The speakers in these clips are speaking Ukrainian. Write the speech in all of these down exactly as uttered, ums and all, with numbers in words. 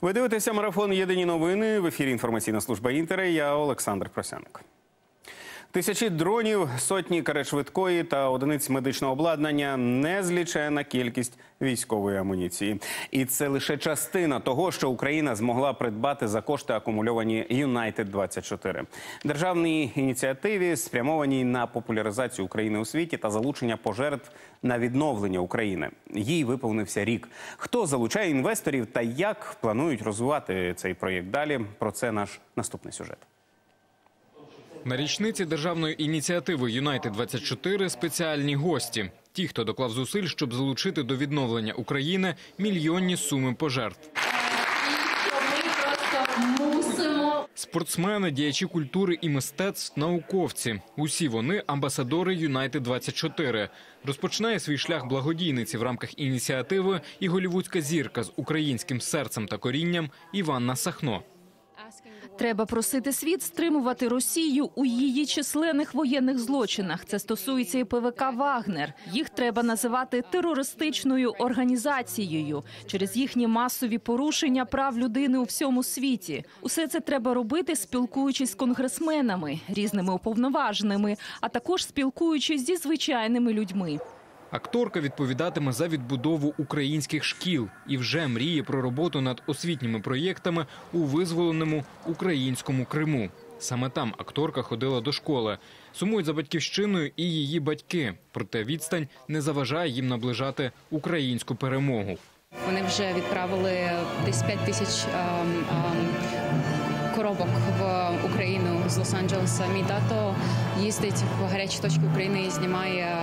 Ви дивитеся марафон «Єдині новини». В ефірі інформаційна служба «Інтера». Я Олександр Просяник. Тисячі дронів, сотні карет швидкої та одиниць медичного обладнання – незлічена кількість військової амуніції. І це лише частина того, що Україна змогла придбати за кошти, акумульовані Юнайтед двадцять чотири. Державній ініціативі, спрямованій на популяризацію України у світі та залучення пожертв на відновлення України. Їй виповнився рік. Хто залучає інвесторів та як планують розвивати цей проєкт далі – про це наш наступний сюжет. На річниці державної ініціативи «Юнайтед двадцять чотири» спеціальні гості. Ті, хто доклав зусиль, щоб залучити до відновлення України мільйонні суми пожертв. Спортсмени, діячі культури і мистецтв, науковці. Усі вони – амбасадори «Юнайтед двадцять чотири». Розпочинає свій шлях благодійниці в рамках ініціативи і голівудська зірка з українським серцем та корінням Іванна Сахно. Треба просити світ стримувати Росію у її численних воєнних злочинах. Це стосується і ПВК «Вагнер». Їх треба називати терористичною організацією через їхні масові порушення прав людини у всьому світі. Усе це треба робити, спілкуючись з конгресменами, різними уповноваженими, а також спілкуючись зі звичайними людьми. Акторка відповідатиме за відбудову українських шкіл і вже мріє про роботу над освітніми проєктами у визволеному українському Криму. Саме там акторка ходила до школи. Сумують за батьківщиною і її батьки. Проте відстань не заважає їм наближати українську перемогу. Вони вже відправили десь п'ять тисяч коробок в Україну з Лос-Анджелеса. Мій тато їздить в гарячі точки України і знімає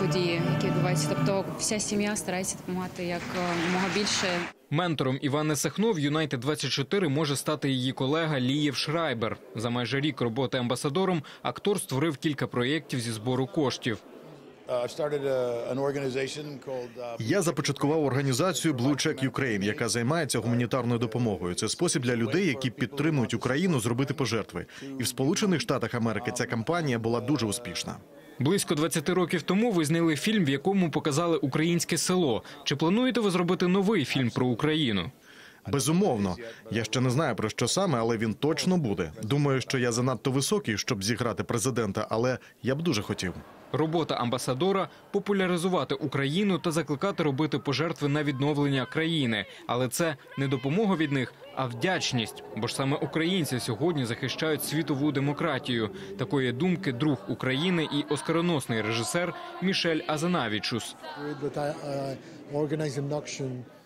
події, які відбуваються. Тобто вся сім'я старається допомагати якомога більше. Ментором Івани Сахно в «Юнайтед двадцять чотири» може стати її колега Лієв Шрайбер. За майже рік роботи амбасадором актор створив кілька проєктів зі збору коштів. Я започаткував організацію Blue Check Ukraine, яка займається гуманітарною допомогою. Це спосіб для людей, які підтримують Україну, зробити пожертви. І в Сполучених Штатах Америки ця кампанія була дуже успішна. Близько двадцяти років тому ви зняли фільм, в якому показали українське село. Чи плануєте ви зробити новий фільм про Україну? Безумовно. Я ще не знаю, про що саме, але він точно буде. Думаю, що я занадто високий, щоб зіграти президента, але я б дуже хотів. Робота амбасадора – популяризувати Україну та закликати робити пожертви на відновлення країни. Але це не допомога від них, а вдячність. Бо ж саме українці сьогодні захищають світову демократію. Такої думки друг України і оскароносний режисер Мішель Азанавічус.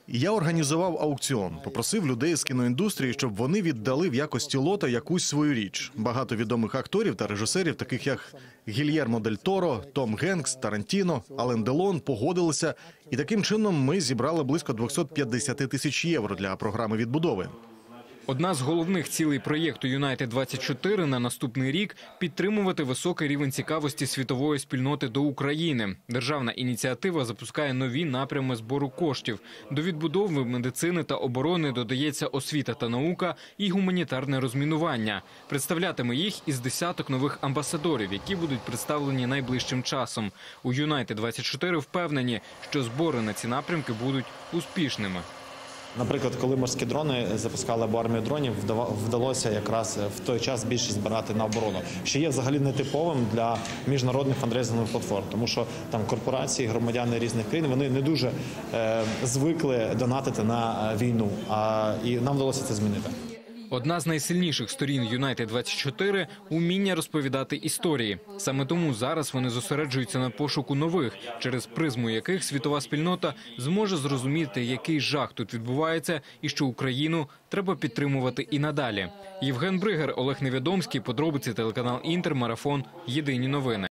Я організував аукціон, попросив людей з кіноіндустрії, щоб вони віддали в якості лота якусь свою річ. Багато відомих акторів та режисерів, таких як Гільєрмо Дель Торо, Том Генкс, Тарантіно, Ален Делон, погодилися. І таким чином ми зібрали близько двохсот п'ятдесяти тисяч євро для програми відбудови. Одна з головних цілей проєкту «Юнайтед двадцять чотири» на наступний рік – підтримувати високий рівень цікавості світової спільноти до України. Державна ініціатива запускає нові напрями збору коштів. До відбудови медицини та оборони додається освіта та наука і гуманітарне розмінування. Представлятиме їх із десяток нових амбасадорів, які будуть представлені найближчим часом. У «Юнайтед двадцять чотири» впевнені, що збори на ці напрямки будуть успішними. Наприклад, коли морські дрони запускали або армію дронів, вдалося якраз в той час більше збирати на оборону, що є взагалі нетиповим для міжнародних фандрейзингових платформ, тому що там корпорації, громадяни різних країн, вони не дуже е, звикли донатити на війну, а, і нам вдалося це змінити. Одна з найсильніших сторін «Юнайтед двадцять чотири» – уміння розповідати історії. Саме тому зараз вони зосереджуються на пошуку нових, через призму яких світова спільнота зможе зрозуміти, який жах тут відбувається і що Україну треба підтримувати і надалі. Євген Бригер, Олег Невідомський, подробиці телеканал «Інтер», марафон «Єдині новини».